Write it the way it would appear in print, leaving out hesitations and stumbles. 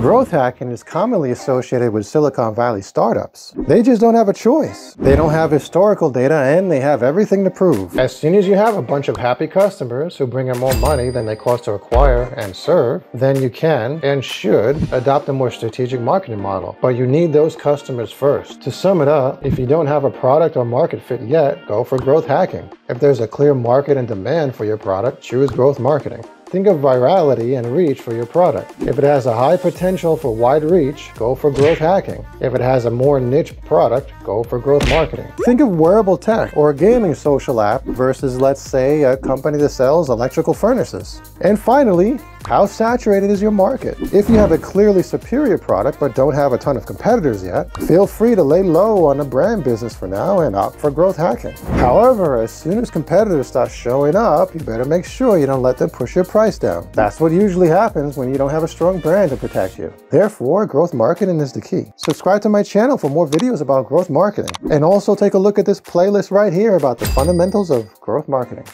Growth hacking is commonly associated with Silicon Valley startups. They just don't have a choice. They don't have historical data and they have everything to prove. As soon as you have a bunch of happy customers who bring in more money than they cost to acquire and serve, then you can and should adopt a more strategic marketing model. But you need those customers first. To sum it up, if you don't have a product or market fit yet, go for growth hacking. If there's a clear market and demand for your product, choose growth marketing. Think of virality and reach for your product. If it has a high potential for wide reach, go for growth hacking. If it has a more niche product, go for growth marketing. Think of wearable tech or a gaming social app versus, let's say, a company that sells electrical furnaces. And finally, how saturated is your market? If you have a clearly superior product but don't have a ton of competitors yet, feel free to lay low on a brand business for now and opt for growth hacking. However, as soon as competitors start showing up, you better make sure you don't let them push your price down. That's what usually happens when you don't have a strong brand to protect you. Therefore, growth marketing is the key. Subscribe to my channel for more videos about growth marketing. And also take a look at this playlist right here about the fundamentals of growth marketing.